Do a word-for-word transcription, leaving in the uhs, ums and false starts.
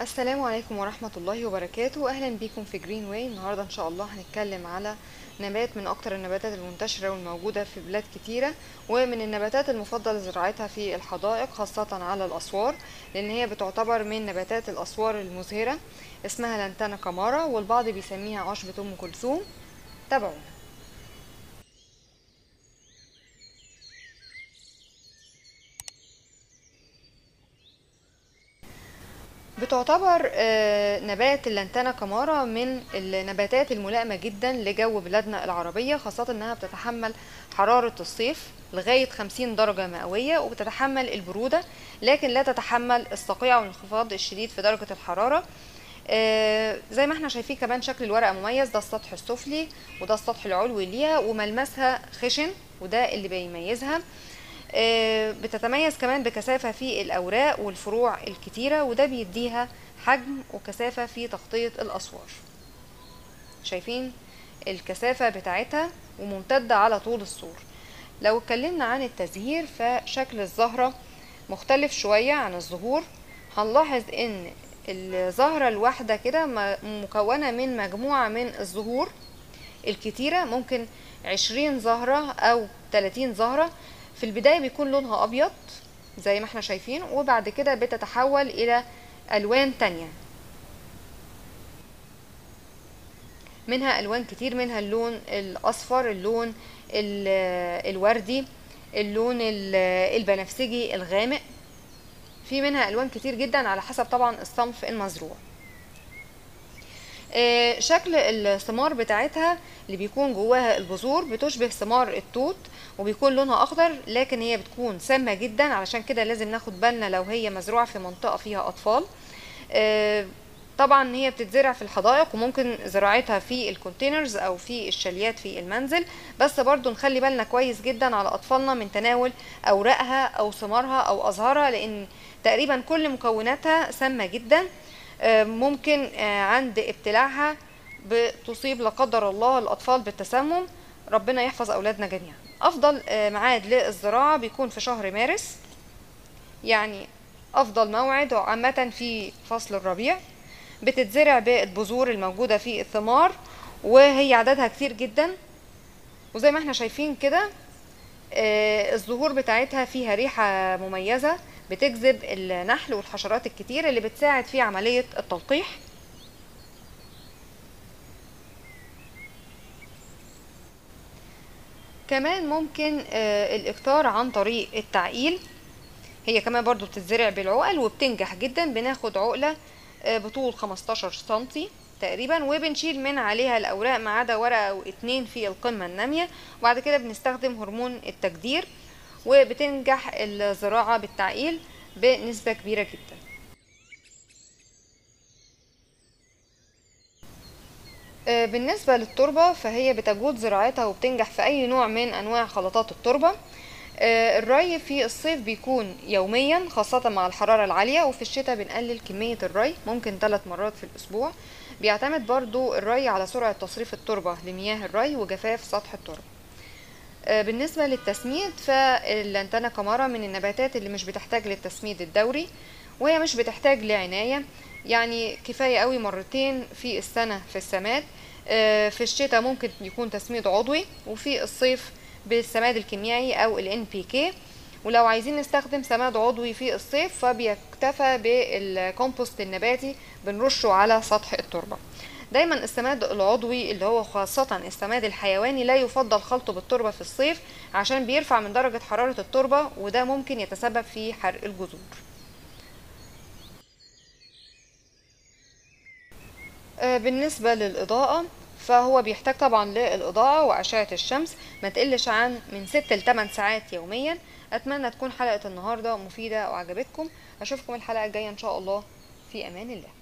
السلام عليكم ورحمة الله وبركاته. أهلا بكم في جرين واي. النهاردة إن شاء الله هنتكلم على نبات من أكتر النباتات المنتشرة والموجودة في بلاد كتيرة، ومن النباتات المفضل زراعتها في الحدائق خاصة على الأسوار، لأن هي بتعتبر من نباتات الأسوار المزهرة. اسمها لانتانا كامارا، والبعض بيسميها عشبة أم كلثوم. تابعونا. بتعتبر نبات اللانتانا كامارا من النباتات الملائمة جدا لجو بلادنا العربية، خاصة انها بتتحمل حرارة الصيف لغاية خمسين درجة مئوية، وبتتحمل البرودة لكن لا تتحمل الصقيع والانخفاض الشديد في درجة الحرارة. زي ما احنا شايفين كمان شكل الورقة مميز، ده السطح السفلي وده السطح العلوي ليها، وملمسها خشن وده اللي بيميزها. بتتميز كمان بكثافة في الأوراق والفروع الكتيرة، وده بيديها حجم وكثافة في تغطية الأسوار. شايفين الكثافة بتاعتها وممتدة على طول السور. لو اتكلمنا عن التزهير، فشكل الزهرة مختلف شوية عن الزهور. هنلاحظ ان الزهرة الواحدة كده مكونة من مجموعة من الزهور الكتيرة، ممكن عشرين زهرة او تلاتين زهرة. في البداية بيكون لونها أبيض زي ما احنا شايفين، وبعد كده بتتحول إلى ألوان تانية، منها ألوان كتير، منها اللون الأصفر، اللون الوردي، اللون البنفسجي الغامق، في منها ألوان كتير جدا على حسب طبعا الصنف المزروع. شكل الثمار بتاعتها اللي بيكون جواها البذور بتشبه ثمار التوت، وبيكون لونها اخضر، لكن هي بتكون سامه جدا، علشان كده لازم ناخد بالنا لو هي مزروعه في منطقه فيها اطفال. طبعا هي بتتزرع في الحدائق، وممكن زراعتها في الكونتينرز او في الشاليات في المنزل، بس برضو نخلي بالنا كويس جدا على اطفالنا من تناول اوراقها او ثمارها او ازهارها، لان تقريبا كل مكوناتها سامه جدا. ممكن عند ابتلاعها بتصيب لا قدر الله الأطفال بالتسمم، ربنا يحفظ أولادنا جميعا. أفضل معاد للزراعة بيكون في شهر مارس، يعني أفضل موعد عامة في فصل الربيع. بتتزرع بالبذور الموجودة في الثمار، وهي عددها كتير جدا، وزي ما احنا شايفين كده الزهور بتاعتها فيها ريحة مميزة بتجذب النحل والحشرات الكتير اللي بتساعد في عملية التلقيح. كمان ممكن الاكتار عن طريق التعقيل. هي كمان برضو بتتزرع بالعقل وبتنجح جدا. بناخد عقلة بطول خمستاشر سنتي تقريبا، وبنشيل من عليها الاوراق ما عدا ورقة او اتنين في القمة النامية، وبعد كده بنستخدم هرمون التجدير، وبتنجح الزراعة بالتعقيل بنسبة كبيرة جدا. بالنسبة للتربة، فهي بتجود زراعتها وبتنجح في أي نوع من أنواع خلطات التربة. الري في الصيف بيكون يوميا خاصة مع الحرارة العالية، وفي الشتاء بنقلل كمية الري، ممكن ثلاث مرات في الأسبوع. بيعتمد برضو الري على سرعة تصريف التربة لمياه الري وجفاف سطح التربة. بالنسبة للتسميد، فاللانتانا كامارا من النباتات اللي مش بتحتاج للتسميد الدوري، وهي مش بتحتاج لعناية، يعني كفاية قوي مرتين في السنة في السماد. في الشتاء ممكن يكون تسميد عضوي، وفي الصيف بالسماد الكيميائي او ال إن بي كي. ولو عايزين نستخدم سماد عضوي في الصيف، فبيكتفى بالكومبوست النباتي بنرشه على سطح التربة. دايما السماد العضوي اللي هو خاصة السماد الحيواني لا يفضل خلطه بالتربة في الصيف، عشان بيرفع من درجة حرارة التربة، وده ممكن يتسبب في حرق الجذور. بالنسبة للإضاءة، فهو بيحتاج طبعا للإضاءة وأشعة الشمس ما تقلش عن من ستة ل تمن ساعات يوميا. أتمنى تكون حلقة النهاردة مفيدة وعجبتكم. أشوفكم الحلقة الجاية إن شاء الله. في أمان الله.